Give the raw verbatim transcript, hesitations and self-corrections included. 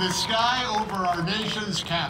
the sky over our nation's capital.